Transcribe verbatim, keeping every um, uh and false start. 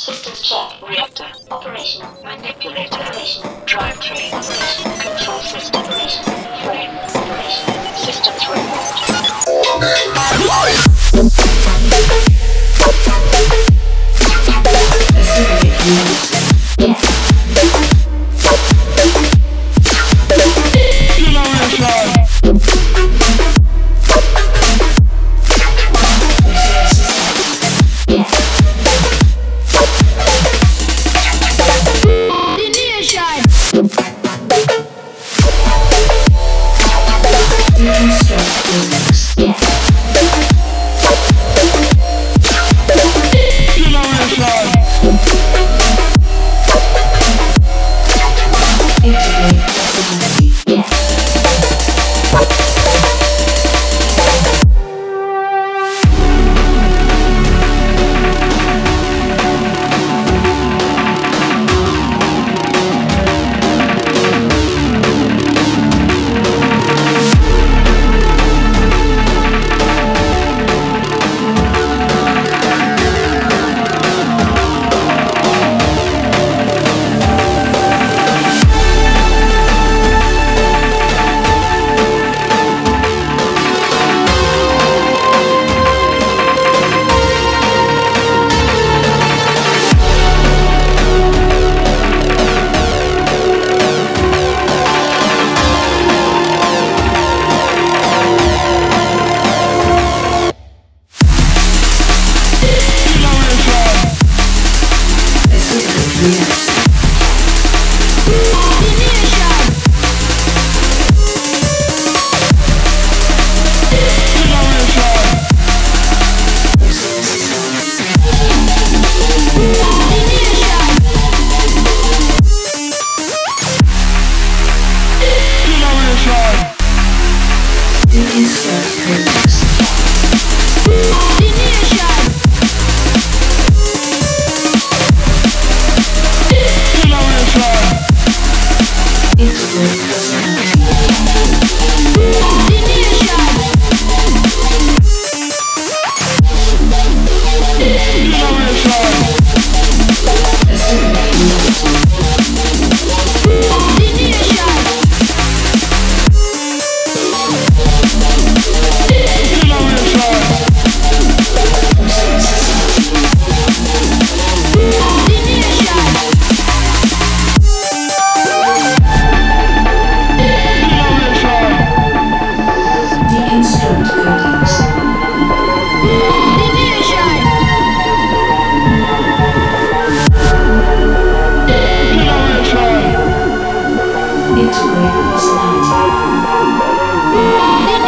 Systems check. Reactor operational. Manipulator operational. Drivetrain operational. Control system operational. Frame operational. Systems remote. Yes. It's a great personality.